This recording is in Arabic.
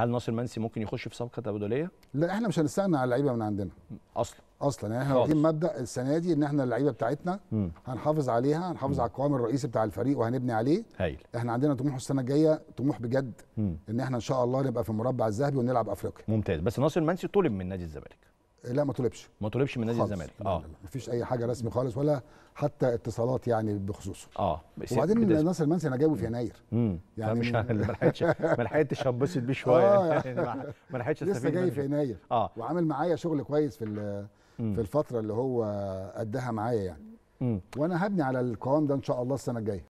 هل ناصر المنسي ممكن يخش في صفقه تبادليه؟ لا، احنا مش هنستغنى عن اللعيبه من عندنا اصلا يعني احنا واخدين مبدا السنه دي ان احنا اللعيبه بتاعتنا هنحافظ عليها، هنحافظ على القوام الرئيسي بتاع الفريق وهنبني عليه. هايل. احنا عندنا طموح السنه الجايه، طموح بجد ان احنا ان شاء الله نبقى في المربع الذهبي ونلعب افريقيا. ممتاز. بس ناصر المنسي طلب من نادي الزمالك؟ لا، ما طلبش من نادي الزمالك. مفيش اي حاجه رسمي خالص ولا حتى اتصالات يعني بخصوصه. وبعدين ناصر المنسي انا جايبه في يناير، يعني مش ما لحقتش انبسط بيه شويه. يعني ما لحقتش استفيد. لسه جاي في يناير وعامل معايا شغل كويس في الفتره اللي هو قدها معايا يعني. وانا هبني على القوام ده ان شاء الله السنه الجايه.